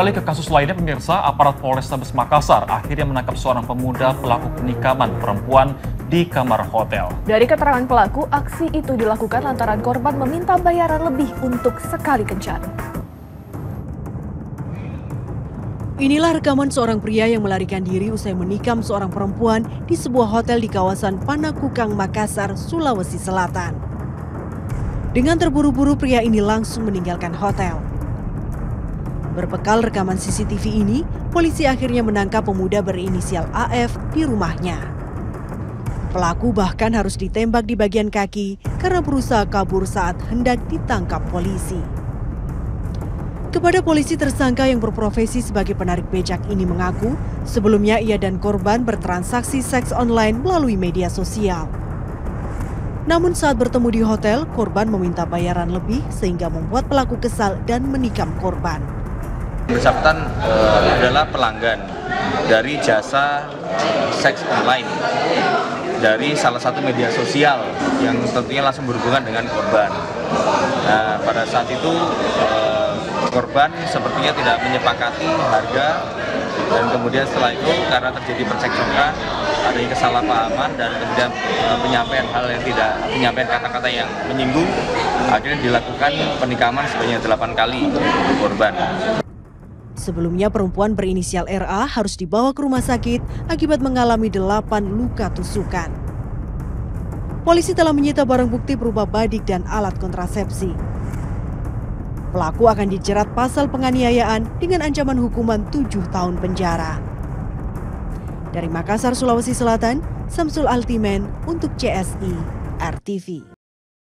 Beralih ke kasus lainnya, pemirsa, aparat Polrestabes Makassar akhirnya menangkap seorang pemuda pelaku penikaman perempuan di kamar hotel. Dari keterangan pelaku, aksi itu dilakukan lantaran korban meminta bayaran lebih untuk sekali kencan. Inilah rekaman seorang pria yang melarikan diri usai menikam seorang perempuan di sebuah hotel di kawasan Panakukang, Makassar, Sulawesi Selatan. Dengan terburu-buru, pria ini langsung meninggalkan hotel. Berbekal rekaman CCTV ini, polisi akhirnya menangkap pemuda berinisial AF di rumahnya. Pelaku bahkan harus ditembak di bagian kaki karena berusaha kabur saat hendak ditangkap polisi. Kepada polisi, tersangka yang berprofesi sebagai penarik becak ini mengaku sebelumnya ia dan korban bertransaksi seks online melalui media sosial. Namun saat bertemu di hotel, korban meminta bayaran lebih sehingga membuat pelaku kesal dan menikam korban. Bersangkutan adalah pelanggan dari jasa seks online dari salah satu media sosial yang tentunya langsung berhubungan dengan korban. Nah, pada saat itu korban sepertinya tidak menyepakati harga dan kemudian setelah itu karena terjadi percekcokan, adanya kesalahpahaman dan kemudian penyampaian kata-kata yang menyinggung, akhirnya dilakukan penikaman sebanyak 8 kali untuk korban. Sebelumnya perempuan berinisial RA harus dibawa ke rumah sakit akibat mengalami 8 luka tusukan. Polisi telah menyita barang bukti berupa badik dan alat kontrasepsi. Pelaku akan dijerat pasal penganiayaan dengan ancaman hukuman 7 tahun penjara. Dari Makassar, Sulawesi Selatan, Samsul Altimen untuk CSI RTV.